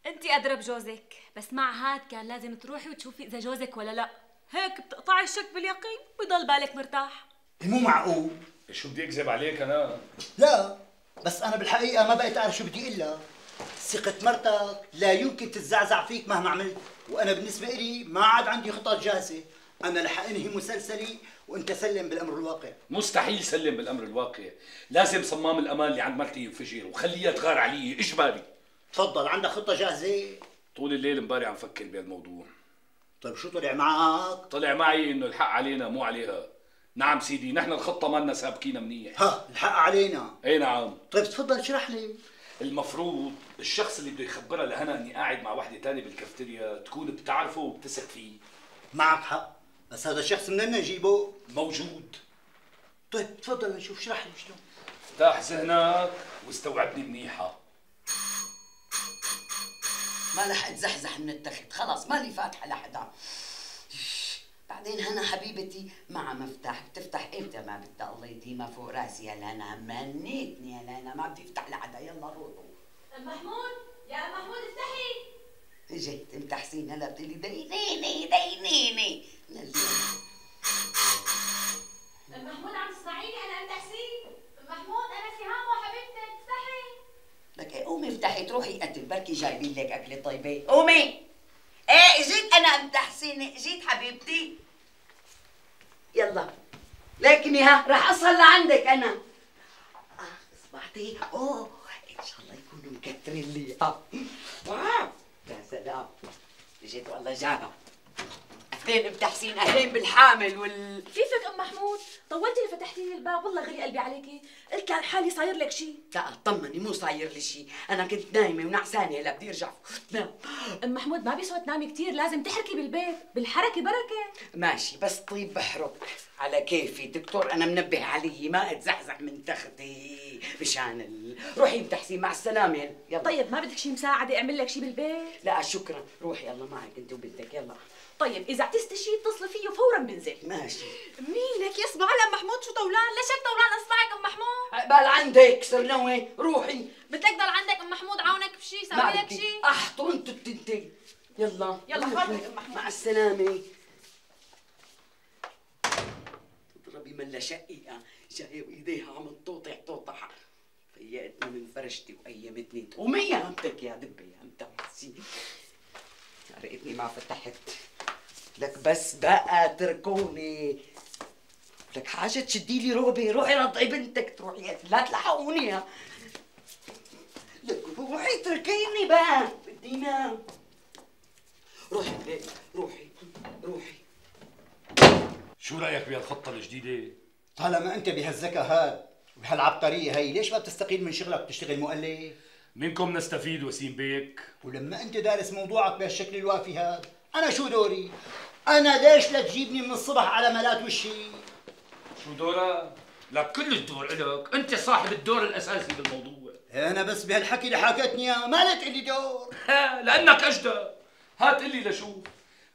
انتي ادرى بجوزك، بس مع هاد كان لازم تروحي وتشوفي اذا جوزك ولا لا، هيك بتقطعي الشك باليقين ويضل بالك مرتاح. مو معقول. شو بدي اكذب عليك انا؟ لا بس انا بالحقيقه ما بقيت اعرف شو بدي الا. ثقه مرتك لا يمكن تتزعزع فيك مهما عملت، وانا بالنسبه الي ما عاد عندي خطط جاهزه، انا رح انهي مسلسلي وانت سلم بالامر الواقع. مستحيل سلم بالامر الواقع، لازم صمام الامان اللي عند مرتي ينفجر وخليها تغار علي اجباري. تفضل عندك خطة جاهزة؟ طول الليل امبارح عم فكر بهالموضوع. طيب شو طلع معك؟ طلع معي انه الحق علينا مو عليها. نعم سيدي، نحن الخطة مالنا سابقينا منيح. ها، الحق علينا. اي نعم. طيب تفضل اشرح لي. المفروض الشخص اللي بده يخبرها لهنا اني قاعد مع وحدة ثانية بالكافتيريا تكون بتعرفه وبتثق فيه. معك حق، بس هذا الشخص منين نجيبه؟ موجود. طيب تفضل نشوف، اشرح لي شلون. افتح ذهنك واستوعبني منيحة. ما رح اتزحزح من التخت، خلص مالي فاتحه لحدا. بعد وبعدين هنا حبيبتي مع مفتاح بتفتح امتى ما بدها. الله يديمها فوق راسي. يا هنا مهنيتني، يا هنا ما بتفتح لحدا. يلا روحوا. أم محمود، يا أم محمود افتحي. اجت أم تحسين هلا بتقلي دينيني دينيني. أم محمود عم تسمعيني؟ أنا أم تحسين. أم محمود أنا سهامة وحبيبتك، افتحي. لك ايه قومي افتحي تروحي قدم بركي جايبين لك أكلة طيبة. قومي. ايه اجيت انا ام تحسين، اجيت حبيبتي. يلا لكني ها رح اصل لعندك انا. اصبعتي اوه ان شاء الله يكونوا مكترين لي. واو يا سلام اجيت والله جابها. اهلين ام تحسين، اهلين بالحامل وال كيفك ام محمود؟ طولتي اللي فتحتي لي الباب، والله غلي قلبي عليكي، قلت عن حالي صاير لك شيء. لا اطمني مو صاير لي شيء، انا كنت نايمه ونعسانه هلا بدي ارجع نام. ام محمود ما بيصير تنامي كثير، لازم تحركي بالبيت، بالحركه بركه. ماشي بس طيب بحرك على كيفي دكتور، انا منبه علي ما اتزحزح من تختي مشان روحي ام تحسين مع السلامه. يلا طيب ما بدك شيء مساعده اعمل لك شيء بالبيت؟ لا شكرا روحي الله معك انت وبدك. يلا طيب إذا اعتزت شيء اتصلي فيه وفورا بنزل. ماشي. مين لك يا اسمع على أم محمود شو طولان؟ ليش هيك طولان أصبعك أم محمود؟ عقبال عندك سرنوي روحي. بدك ضل عندك أم محمود عونك بشي سوي لك شيء؟ أحطوا أنتوا التنتين. يلا يلا خالد أم محمود مع السلامة. تضربي ملا شقيقة جاية وإيديها عم تطوطع طوطعها. فيقتني من فرشتي وقيمتني. تقومي يا همتك يا دبة يا همتك رقتني ما فتحت لك بس بقى تركوني. لك حاجه تشدي لي رقبه، روحي رضعي بنتك تروحي، لا تلحقوني يا لك روحي تركيني بقى بدي انام. روحي ليه روحي روحي. شو رايك بهالخطه الجديده؟ طالما انت بهالذكاء هاد وبهالعبقريه هي ليش ما بتستقيل من شغلك وتشتغل مؤلف؟ منكم نستفيد وسيم بيك. ولما انت دارس موضوعك بهالشكل الوافي هاد أنا شو دوري؟ أنا ليش لا تجيبني من الصبح على ملات وشي؟ شو دورك؟ لا كل الدور إلك، أنت صاحب الدور الأساسي بالموضوع. أنا بس بهالحكي اللي حكيتني إياه ما لك إلي دور. لأنك أجدر. هات إلي لشوف،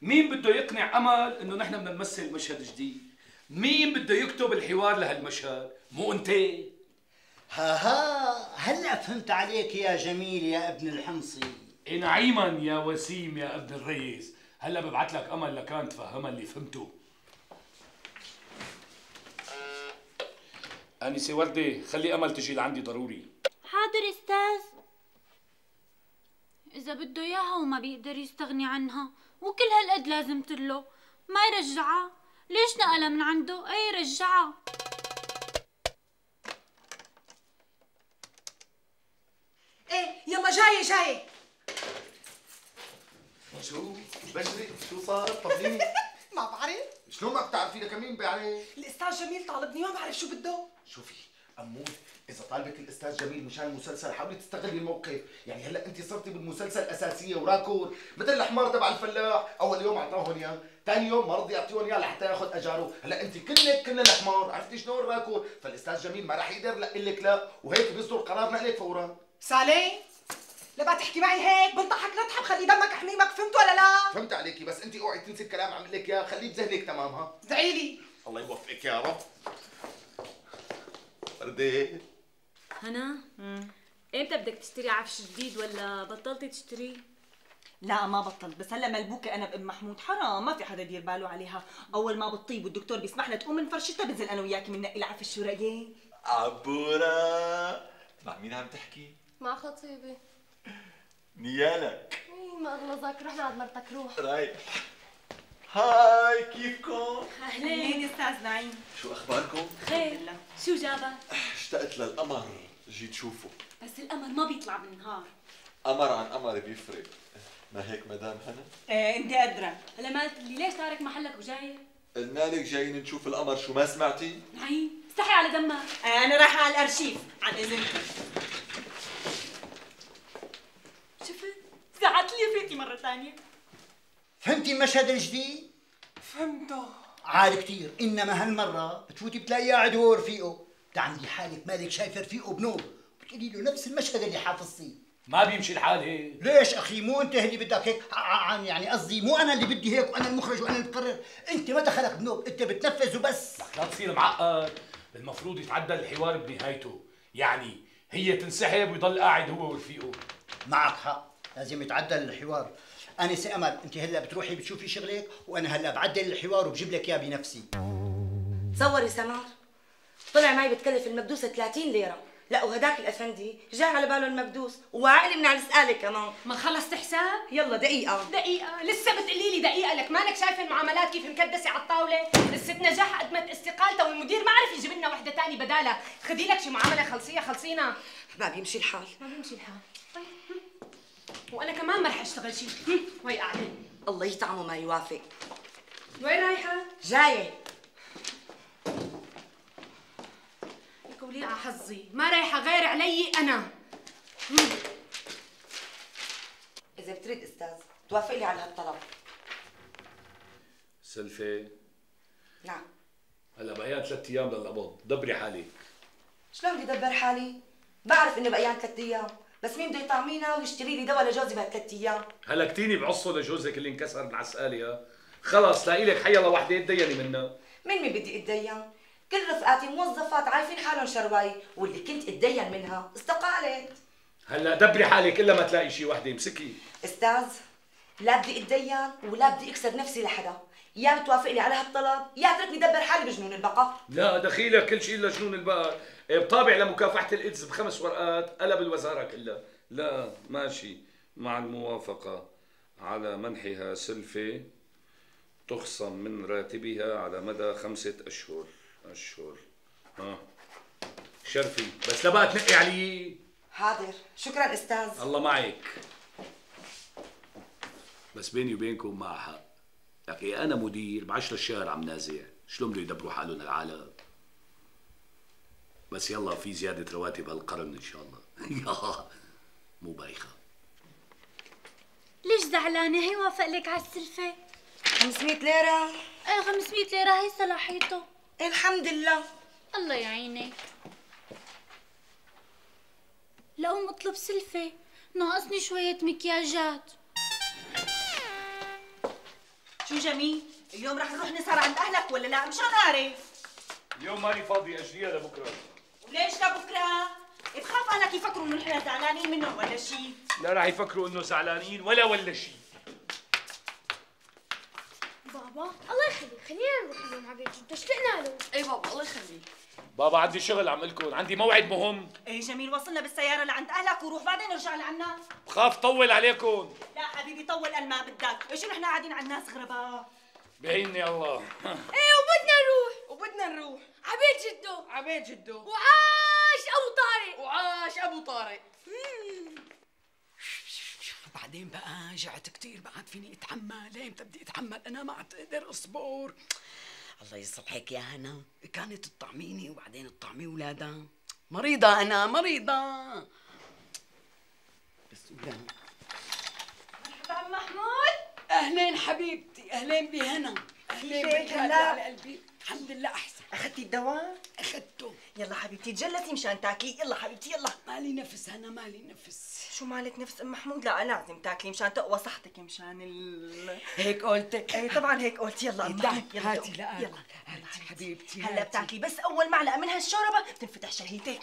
مين بده يقنع أمل إنه نحن بدنا نمثل مشهد جديد؟ مين بده يكتب الحوار لهالمشهد؟ مو أنت؟ ها هلا فهمت عليك يا جميل يا ابن الحمصي. نعيما يا وسيم يا ابن الريس. هلا ببعت لك امل لكان تفهمها اللي فهمته. انسه وردة خلي امل تجي لعندي ضروري. حاضر استاذ. اذا بده اياها وما بيقدر يستغني عنها وكل هالقد لازم تله ما يرجعها. ليش نقلها من عنده؟ اي رجعها. ايه يلا جايه جايه. شو؟ بشري شو صار؟ طمنيني. ما بعرف. شلون ما بتعرفي لك مين بيعرف؟ الاستاذ جميل طالبني وما بعرف شو بده. شوفي أمول إذا طالبك الاستاذ جميل مشان المسلسل حاولي تستغلي الموقف، يعني هلا أنت صرتي بالمسلسل أساسية وراكور مثل الحمار تبع الفلاح، أول يوم أعطاهم إياه، ثاني يوم ما رضي يعطيهم إياه لحتى ياخذ أجاره، هلا أنت كلك كل الحمار، عرفتي شلون راكور، فالأستاذ جميل ما راح يقدر يقول لك لا، وهيك بيصدر قرار نقلك فورا. سالي لما تحكي معي هيك بنطحك نطحب خلي دمك حميمك، فهمت ولا لا؟ فهمت عليكي بس انت اوعي تنسي الكلام عم اقول لك اياه، خليه بذهنك تمامها. ادعي لي. الله يوفقك يا رب. وردة هنا امتى بدك تشتري عفش جديد ولا بطلتي تشتري؟ لا ما بطلت بس هلا ملبوكه انا بام محمود حرام ما في حدا يدير باله عليها، اول ما بتطيب والدكتور بيسمح لها تقوم من فرشتها بنزل انا وياكي بننقي لها عفش. شو رايك؟ عبوره مع مين عم تحكي؟ مع خطيبي. نيالك ما اغلظك، روح لعند مرتك روح. رايح. هاي كيفكم؟ اهلين استاذ نعيم. شو اخباركم؟ خير. شو جابك؟ اشتقت للقمر جيت شوفه. بس القمر ما بيطلع بالنهار. قمر عن قمر بيفرق، ما هيك مدام هنا؟ ايه انت قدرة. هلا ما قلت لي ليش تارك محلك وجاي؟ قلنا لك جايين نشوف القمر شو ما سمعتي؟ نعيم استحي على دمك. انا رايحة على الارشيف عن اذنك. شفت؟ زعلت لي فيكي مرة ثانية. فهمتي المشهد الجديد؟ فهمته. عال كثير، انما هالمرة بتفوتي بتلاقيه قاعد هو ورفيقه، بتعملي حالك مالك شايفة رفيقه بنوم، بتقولي له نفس المشهد اللي حافظتيه، ما بيمشي الحال هيك. ليش اخي؟ مو انت اللي بدك هيك، يعني قصدي مو انا اللي بدي هيك وانا المخرج وانا اللي بقرر، انت ما دخلك بنوب، انت بتنفذ وبس. لك لا تصير معقد، المفروض يتعدل الحوار بنهايته، يعني هي تنسحب ويضل قاعد هو ورفيقه. معك حق، لازم يتعدل الحوار. انسة امل، انت هلا بتروحي بتشوفي شغلك وانا هلا بعدل الحوار وبجيب لك اياه بنفسي. تصوري سمر، طلع معي بتكلف المكدوسة 30 ليرة، لا وهداك الافندي جاء على باله المكدوس وعقلي من على السقاله كمان. ما خلصت حساب؟ يلا دقيقة دقيقة، لسه بتقولي لي دقيقة؟ لك مالك شايفة المعاملات كيف مكدسة على الطاولة؟ الست نجاح قدمت استقالتها والمدير ما عرف يجيب لنا وحدة ثانية بدالها، خدي لك شي معاملة خلصية خلصينا. ما بيمشي الحال ما بيمشي الحال. طيب وانا كمان ما رح اشتغل شي، وي قاعدة الله يطعمه ما يوافق. وين رايحة؟ جاية ولي على حظي، ما رايحة غير علي أنا. إذا بتريد أستاذ، توافق لي على هالطلب. سلفي؟ نعم. هلا بقيان 3 أيام للقبض، دبري حالك. شلون بدي دبر حالي؟ بعرف إنه بقيان 3 أيام، بس مين بده يطعمينا ويشتري لي دواء لجوزي بهال3 أيام؟ هلا كتيني بعصه لجوزك اللي انكسر من عسقاليها، خلص لاقي لك حي الله وحدة اتديني منها. مين بدي اتدين؟ كل رفقاتي موظفات عايفين حالهم شرواي، واللي كنت اتدين منها استقالت. هلا دبري حالك الا ما تلاقي شيء وحده، امسكي. استاذ، لا بدي اتدين ولا بدي اكسر نفسي لحدا، يا بتوافق لي على هالطلب يا تركني دبر حالي بجنون البقر. لا دخيلك كل شيء الا جنون البقر، بطابع لمكافحه الايدز ب5 ورقات قلب الوزاره كلها. لا ماشي، مع الموافقه على منحها سلفه تخصم من راتبها على مدى 5 أشهر. الشهور. ها شرفي، بس لا بقى تنقي علي. حاضر، شكرا استاذ. الله معك. بس بيني وبينكم مع حق، لكن انا مدير ب10 الشهر عم نازع، شلون بده يدبروا حالهم العالم؟ بس يلا في زياده رواتب هالقرن ان شاء الله. يا مو بايخه. ليش زعلانه؟ هي وافق لك على السلفه 500 ليره؟ ايه 500 ليره هي صلاحيته. الحمد لله. الله يعينك. لأقوم أطلب سلفة، ناقصني شوية مكياجات. شو جميل؟ اليوم رح نروح نسهر عند أهلك ولا لا؟ مشان أعرف. اليوم ماني فاضي، أجليها لبكرة. وليش لبكرة؟ بخاف أهلك يفكروا إنه نحن زعلانين منهم ولا شيء. لا رح يفكروا إنه زعلانين ولا شيء. بابا الله يخليك، خلينا نروح اليوم على بيت جدته، اشتقنا له. اي بابا الله يخليك. بابا عندي شغل عم لكم، عندي موعد مهم. اي جميل، وصلنا بالسيارة لعند أهلك وروح بعدين ارجع لعنا. بخاف طول عليكم. لا حبيبي طول قد ما بدك، ايش نحن قاعدين عند ناس غرباء؟ بعيني الله. ايه وبدنا نروح على بيت جدته. على بيت جدته. وعاش أبو طارق. بعدين بقى جعت كثير، ما عاد فيني اتحمل، امتى بدي اتحمل انا؟ ما عاد اقدر اصبر. الله يصلحك يا هنا، كانت تطعميني وبعدين تطعمي اولادها، مريضه انا مريضه. بس قدام. مرحبا عم محمود. اهلين حبيبتي، اهلين بهنا، اهلين بك على قلبي. الحمد لله احسن. اخذتي الدواء؟ اخذته. يلا حبيبتي تجلسي مشان تاكلي، يلا حبيبتي يلا. مالي نفس انا، مالي نفس. شو مالك نفس ام محمود؟ لا لازم تاكلي مشان تقوى صحتك، مشان هيك قلتك. اي طبعا هيك قلت. يلا ام محمود يلا هاتي. لا يلا هاتي حبيبتي. هلا بتاكلي بس اول معلقه من هالشوربه بتنفتح شهيتك.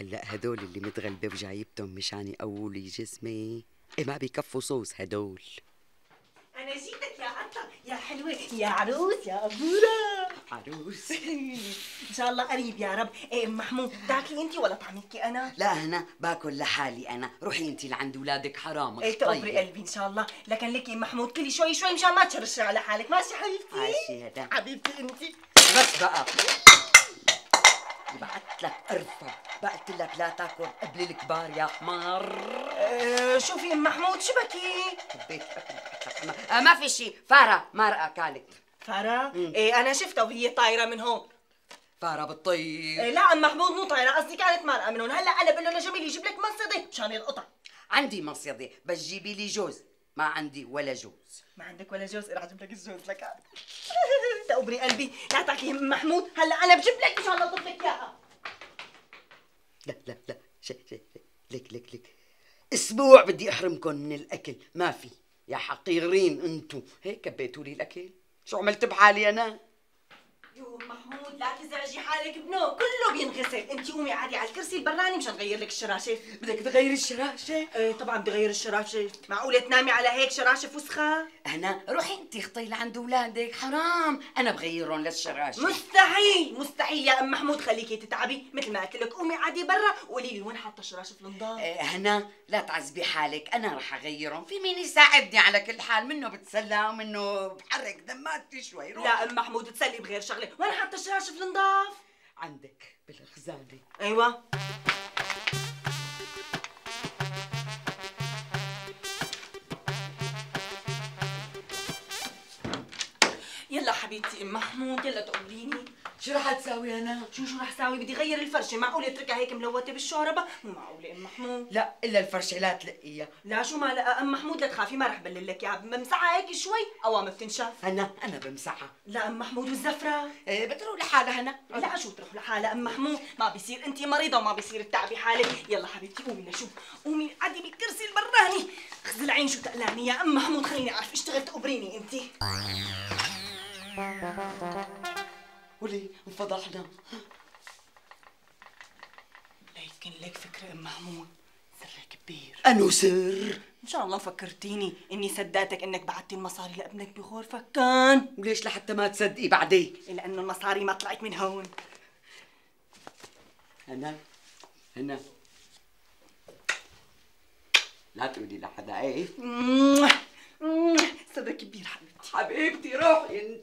هلا هدول اللي متغلبه بجايبتهم مشان يقووا لي جسمي، إيه ما بيكفوا صوص هدول. انا جيتك يا حلوة يا عروس يا أبورة عروس. إن شاء الله قريب يا رب. إيه أم محمود تاكلي أنت ولا طعميكي أنا؟ لا أنا باكل لحالي أنا، روحي أنت لعند أولادك حرامك. إيه تقبري قلبي إن شاء الله، لكن لك أم محمود كلي شوي شوي مشان ما تشرشي على حالك، ماشي حبيبتي؟ ماشي هذا حبيبتي أنت. بس بقى بعت لك قرفة، بعت لك لا تاكل قبل الكبار يا حمار. شوفي أم محمود شو بكي؟ حبيت ما في شيء، فارة مرقة كانت. فارة؟ ايه انا شفتها وهي طايرة من هون. فارة بتطير؟ إيه لا أم محمود مو طايرة، قصدي كانت مرقة من هون. هلا انا بقول له لجميل يجيب لك مصيدة مشان القطع. عندي مصيدة بس جيبي لي جوز، ما عندي ولا جوز. ما عندك ولا جوز؟ راح اجيب لك الجوز لك. تقبري قلبي، لا تاكلي أم محمود، هلا انا بجيب لك مشان اضرب لك اياها. لا لا لا لك اسبوع بدي احرمكم من الاكل، ما في يا حقيرين انتو، هيك كبيتوا لي الاكل، شو عملت بحالي انا؟ يو محمود لا تزعجي حالك ابنه كله بينغسل، انت قومي عادي على الكرسي البراني مشان نغير لك الشراشه. بدك تغيري الشراشه؟ ايه طبعا بدي اغير الشراشه، معقوله تنامي على هيك شراشه فسخه؟ انا روحي انت اخطي لعند اولادك، حرام انا بغيرهم للشراشه. مستحيل مستحيل يا ام محمود، خليكي تتعبي، مثل ما قلت لك قومي عادي برا وقولي لي وين حاطه الشراشه في النظام. هنا لا تعذبي حالك، انا رح اغيرهم، في مين يساعدني على كل حال، منه بتسلى ومنه بحرك دماتي شوي. روح. لا ام محمود تسلي بغير شغله، وين حاطه الشراشه في النظاف؟ عندك بالخزانه. ايوه يلا حبيبتي ام محمود يلا تقوليني شو رح تساوي انا؟ شو رح اساوي؟ بدي غير الفرشه، معقوله اتركها هيك ملوته بالشوربه؟ مو معقوله ام محمود. لا الا الفرشه لا تلقيها. لا شو ما لقى ام محمود، لا تخافي ما رح بلل لك اياها، بمسحها هيك شوي قوام بتنشف. انا بمسحها. لا ام محمود والزفره؟ إيه بتروح لحالها هنا. لا شو بتروح لحالها ام محمود؟ ما بيصير انت مريضه وما بيصير تتعبي حالك، يلا حبيبتي قومي لشوف، قومي قعدي بالكرسي البراني، اخذي العين شو تقلاني يا ام محمود، خليني اعرف اشتغل تقبريني انت. ولي انفضحنا. ليكن لك فكرة ام محمود، سر كبير. انو سر؟ ان شاء الله فكرتيني اني صدقتك انك بعتي المصاري لابنك بغرفة كان. وليش لحتى ما تصدقي بعدي؟ لانه المصاري ما طلعت من هون. هنا لا تقولي لحدا ايه. سر كبير حبيبتي. حبيبتي روحي انت.